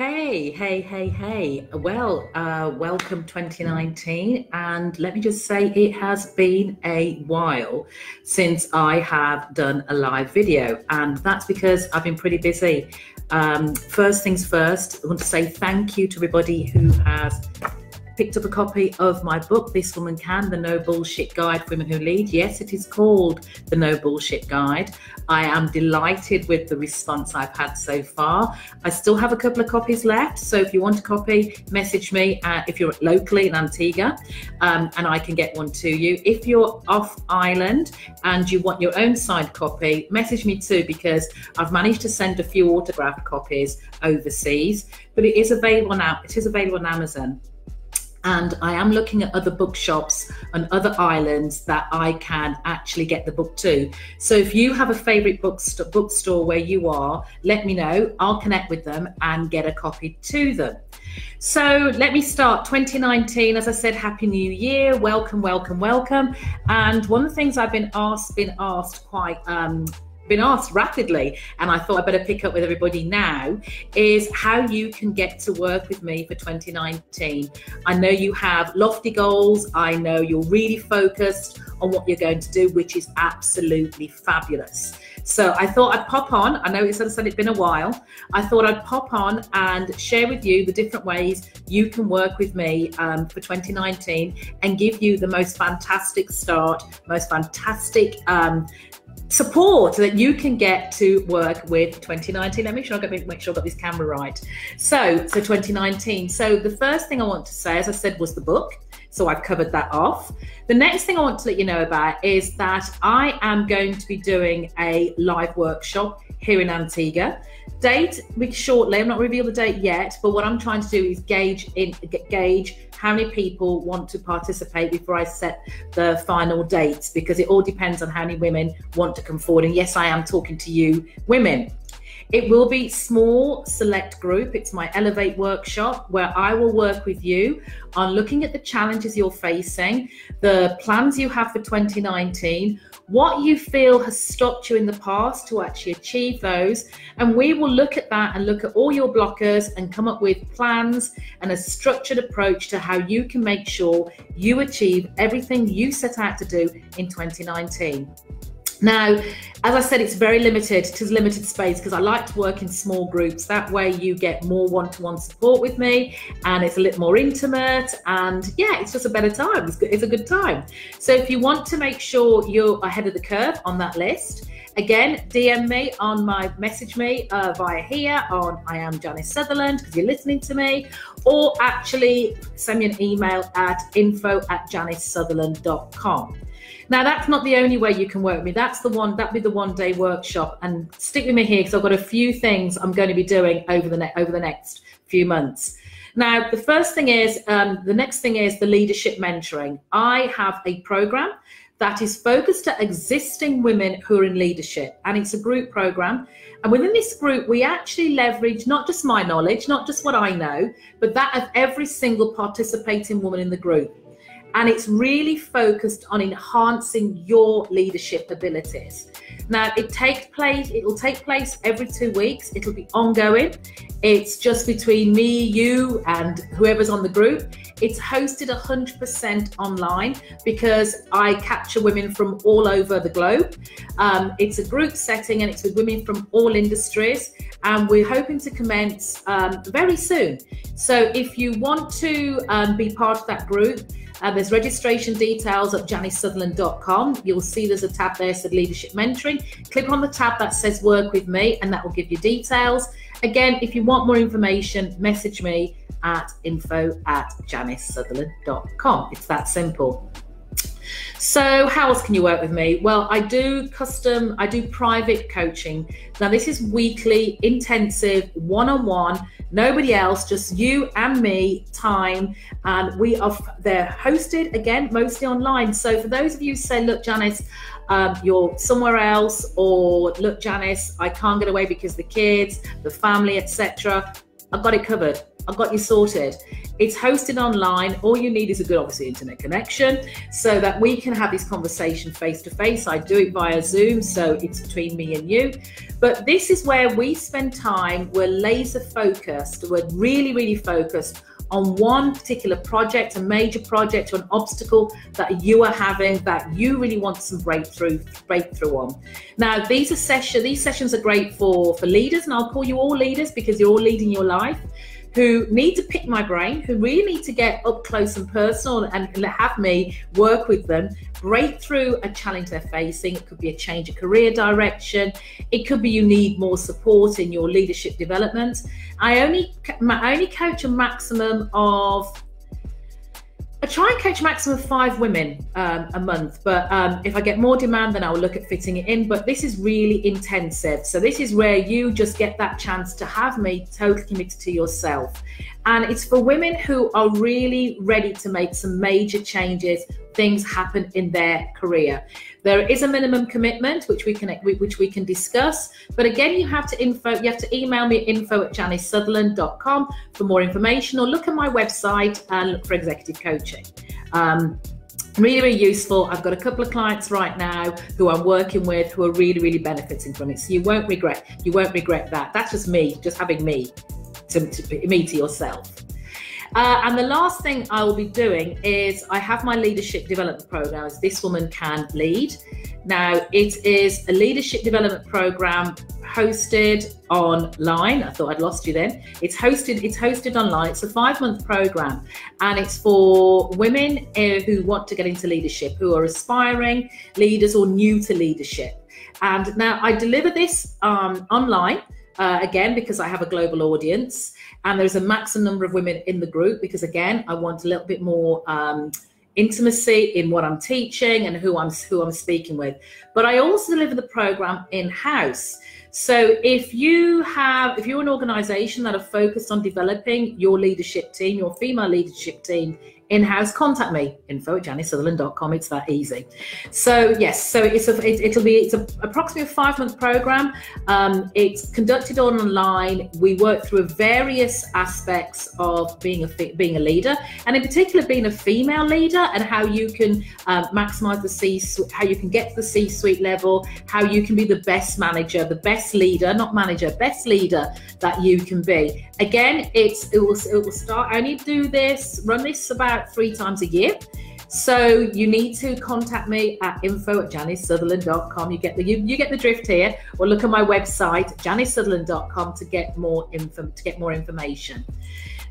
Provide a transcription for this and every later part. Hey. Well, welcome 2019. And let me just say it has been a while since I have done a live video. And that's because I've been pretty busy. First things first, I want to say thank you to everybody who has picked up a copy of my book, This Woman Can, The No Bullshit Guide for Women Who Lead. Yes, it is called The No Bullshit Guide. I am delighted with the response I've had so far. I still have a couple of copies left. So if you want a copy, message me if you're locally in Antigua, and I can get one to you. If you're off island and you want your own signed copy, message me too, because I've managed to send a few autographed copies overseas, but it is available now. It is available on Amazon. And I am looking at other bookshops and other islands that I can actually get the book to. So if you have a favorite bookstore where you are, let me know. I'll connect with them and get a copy to them. So let me start 2019. As I said, Happy New Year. Welcome, welcome, welcome. And one of the things I've been asked rapidly, and I thought I better pick up with everybody now, is how you can get to work with me for 2019. I know you have lofty goals. I know you're really focused on what you're going to do, which is absolutely fabulous. So I thought I'd pop on. I know it's, as I said, it's been a while. I thought I'd pop on and share with you the different ways you can work with me for 2019 and give you the most fantastic start, most fantastic support that you can get to work with 2019. Let me make sure I got this camera right. So 2019. So the first thing I want to say, as I said, was the book. So I've covered that off. The next thing I want to let you know about is that I am going to be doing a live workshop here in Antigua. Date week shortly. I'm not revealed the date yet, but what I'm trying to do is gauge how many people want to participate before I set the final dates, because it all depends on how many women want to come forward. And yes, I am talking to you women. It will be small select group. It's my Elevate workshop where I will work with you on looking at the challenges you're facing, the plans you have for 2019, what you feel has stopped you in the past to actually achieve those. And we will look at that and look at all your blockers and come up with plans and a structured approach to how you can make sure you achieve everything you set out to do in 2019. Now, as I said, it's very limited. It is limited space because I like to work in small groups. That way you get more one-to-one support with me and it's a little more intimate, and yeah, it's just a better time. It's a good time. So if you want to make sure you're ahead of the curve on that list, again, DM me on my message me via here on I am Janice Sutherland, because you're listening to me, or actually send me an email at info@JaniceSutherland.com. Now, that's not the only way you can work with me. That's the one, that'd be the one-day workshop. And stick with me here because I've got a few things I'm going to be doing over the next few months. Now, the first thing is, the next thing is the leadership mentoring. I have a program that is focused at existing women who are in leadership, and it's a group program. And within this group, we actually leverage not just my knowledge, not just what I know, but that of every single participating woman in the group. And it's really focused on enhancing your leadership abilities. Now, it will take place every 2 weeks. It'll be ongoing. It's just between me, you, and whoever's on the group. It's hosted 100% online because I capture women from all over the globe. It's a group setting and it's with women from all industries. And we're hoping to commence very soon. So if you want to be part of that group, there's registration details at JaniceSutherland.com. You'll see there's a tab there that says Leadership Mentoring. Click on the tab that says Work With Me, and that will give you details. Again, if you want more information, message me at info@JaniceSutherland.com. It's that simple. So how else can you work with me? Well, I do private coaching. Now, this is weekly, intensive, one-on-one, nobody else, just you and me time. And they're hosted, again, mostly online. So for those of you who say, look, Janice, you're somewhere else, or look, Janice, I can't get away because the kids, the family, etc., I've got it covered. I've got you sorted. It's hosted online. All you need is a good, obviously, internet connection so that we can have this conversation face to face. I do it via Zoom, so it's between me and you. But this is where we spend time. We're laser focused. We're really, really focused on one particular project, a major project, or an obstacle that you are having that you really want some breakthrough on. Now, these sessions are great for leaders, and I'll call you all leaders because you're all leading your life, who need to pick my brain, who really need to get up close and personal and have me work with them, break through a challenge they're facing. It could be a change of career direction. It could be you need more support in your leadership development. I only coach a maximum of, I try and coach a maximum of 5 women a month, but if I get more demand, then I'll look at fitting it in. But this is really intensive. So this is where you just get that chance to have me totally committed to yourself. And it's for women who are really ready to make some major changes, things happen in their career. There is a minimum commitment, which we can discuss. But again, you have to email me at info@JaniceSutherland.com for more information, or look at my website and look for executive coaching. Really, really useful. I've got a couple of clients right now who I'm working with who are really, really benefiting from it. So you won't regret that. That's just me, just having me to yourself. And the last thing I will be doing is I have my leadership development program. It's This Woman Can Lead. Now, it is a leadership development program hosted online. I thought I'd lost you then. It's hosted online. It's a 5-month program, and it's for women who want to get into leadership, who are aspiring leaders or new to leadership. And now I deliver this online. Again, because I have a global audience, and there's a maximum number of women in the group because, again, I want a little bit more intimacy in what I'm teaching and who I'm speaking with. But I also deliver the program in-house. So if you're an organization that are focused on developing your leadership team, your female leadership team in-house, contact me, info@JaniceSutherland.com. It's that easy. So yes, so it's approximately a 5-month program. It's conducted online. We work through various aspects of being a leader, and in particular being a female leader, and how you can maximize the C-suite, how you can get to the C-suite level, how you can be the best manager, the best leader, not manager, best leader that you can be. Again, it will start. I only do this, run this about 3 times a year. So you need to contact me at info@JaniceSutherland.com. You get the drift here, or look at my website, JaniceSutherland.com, to get more info, to get more information.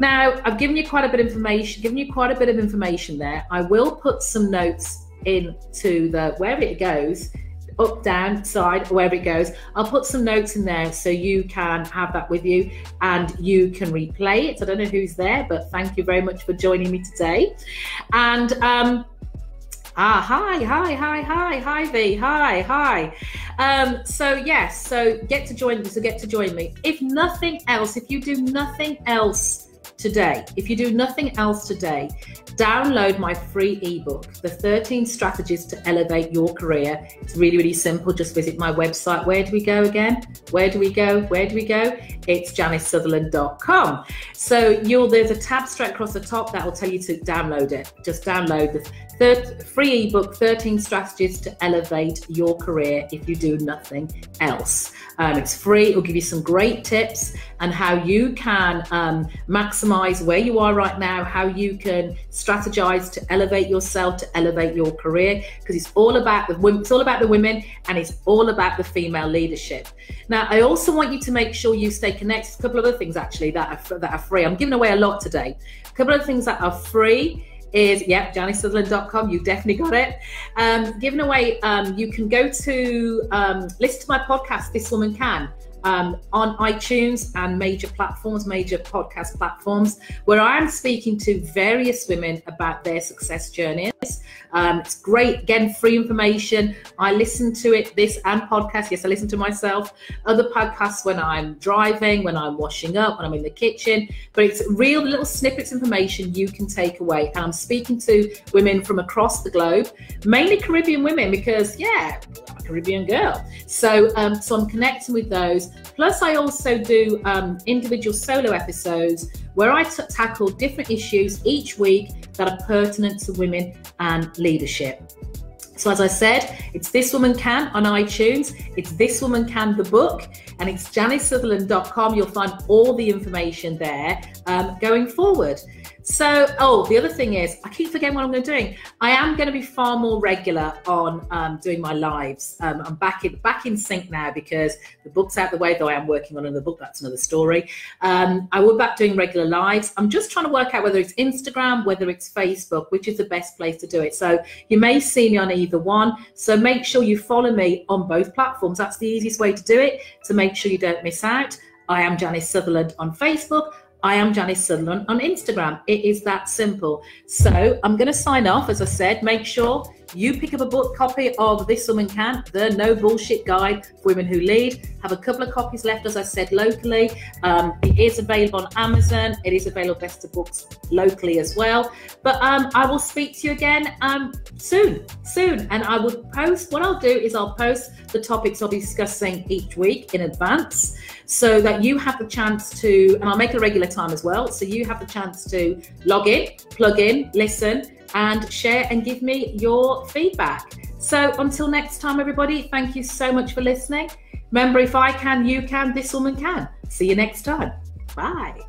Now, I've given you quite a bit of information, there. I will put some notes into the, wherever it goes, up, down, side, wherever it goes. I'll put some notes in there so you can have that with you and you can replay it. I don't know who's there, but thank you very much for joining me today. And hi V. So yes, so get to join me. If nothing else, if you do nothing else today, download my free ebook, The 13 Strategies to Elevate Your Career. It's really, really simple. Just visit my website. Where do we go? It's JaniceSutherland.com. So there's a tab straight across the top that will tell you to download it. Just download the free ebook, 13 Strategies to Elevate Your Career, if you do nothing else. It's free. It'll give you some great tips and how you can maximize where you are right now, how you can strategize to elevate yourself, to elevate your career, because it's all about the women, and it's all about the female leadership. Now, I also want you to make sure you stay connected. There's a couple of other things actually that are free. I'm giving away a lot today. A couple of things that are free is, yep, JaniceSutherland.com. You definitely got it. Giving away, you can go to, listen to my podcast, This Woman Can, on iTunes and major podcast platforms, where I'm speaking to various women about their success journeys. It's great, again, free information. I listen to it, this and podcast. Yes, I listen to myself, other podcasts when I'm driving, when I'm washing up, when I'm in the kitchen, but it's real little snippets of information you can take away. And I'm speaking to women from across the globe, mainly Caribbean women, because yeah, I'm a Caribbean girl. So, so I'm connecting with those. Plus, I also do individual solo episodes where I tackle different issues each week that are pertinent to women and leadership. So as I said, it's This Woman Can on iTunes, it's This Woman Can the book, and it's JaniceSutherland.com. You'll find all the information there going forward. So, the other thing is, I keep forgetting what I'm going to be doing. I am going to be far more regular on doing my lives. I'm back in sync now because the book's out the way, though I am working on another book. That's another story. I will be back doing regular lives. I'm just trying to work out whether it's Instagram, whether it's Facebook, which is the best place to do it. So you may see me on either one. So make sure you follow me on both platforms. That's the easiest way to do it. So make sure you don't miss out. I am Janice Sutherland on Facebook. I am Janice Sutherland on Instagram. It is that simple. So I'm going to sign off. As I said, make sure you pick up a book copy of This Woman Can, The No Bullshit Guide for Women Who Lead. Have a couple of copies left, as I said, locally. It is available on Amazon. It is available at Best of Books locally as well. But I will speak to you again soon. And I will post, what I'll do is I'll post the topics I'll be discussing each week in advance so that you have the chance to, and I'll make a regular time as well, so you have the chance to log in, plug in, listen, and share and give me your feedback. So until next time, everybody, thank you so much for listening. Remember, if I can, you can, this woman can. See you next time. Bye.